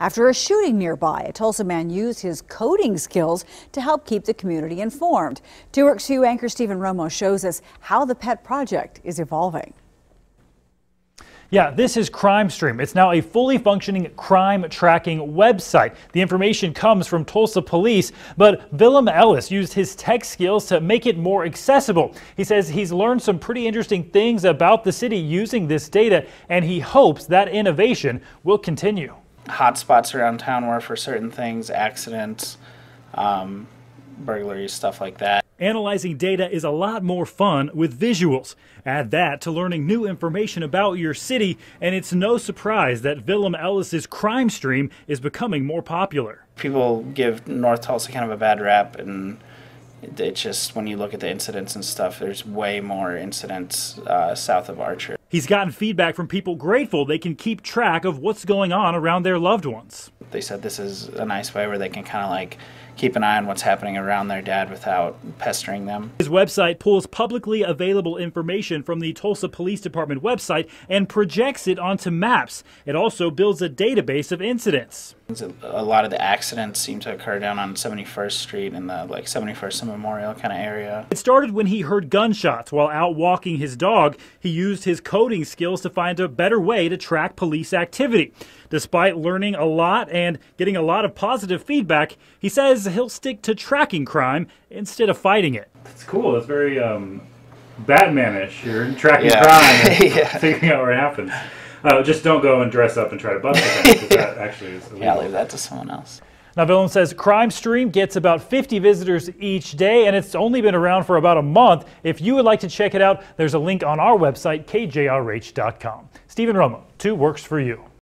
After a shooting nearby, a Tulsa man used his coding skills to help keep the community informed. 2RX2 anchor Stephen Romo shows us how the pet project is evolving. Yeah, this is CrimeStream. It's now a fully functioning crime tracking website. The information comes from Tulsa Police, but Willem Ellis used his tech skills to make it more accessible. He says he's learned some pretty interesting things about the city using this data, and he hopes that innovation will continue. Hotspots around town were for certain things, accidents, burglaries, stuff like that. Analyzing data is a lot more fun with visuals. Add that to learning new information about your city, and it's no surprise that Willem Ellis's CrimeStream is becoming more popular. People give North Tulsa kind of a bad rap, and it's just when you look at the incidents and stuff, there's way more incidents south of Archer. He's gotten feedback from people grateful they can keep track of what's going on around their loved ones. They said this is a nice way where they can kind of like keep an eye on what's happening around their dad without pestering them. His website pulls publicly available information from the Tulsa Police Department website and projects it onto maps. It also builds a database of incidents. A lot of the accidents seem to occur down on 71st Street and the 71st and Memorial kind of area. It started when he heard gunshots while out walking his dog. He used his coding skills to find a better way to track police activity. Despite learning a lot and getting a lot of positive feedback, he says he'll stick to tracking crime instead of fighting it. That's cool. That's very Batman-ish. You're tracking crime and figuring out what happens. Just don't go and dress up and try to bust it, because that actually is illegal. Yeah, leave that to someone else. Now, Willem says CrimeStream gets about 50 visitors each day, and it's only been around for about a month. If you would like to check it out, there's a link on our website, kjrh.com. Stephen Romo, 2 Works For You.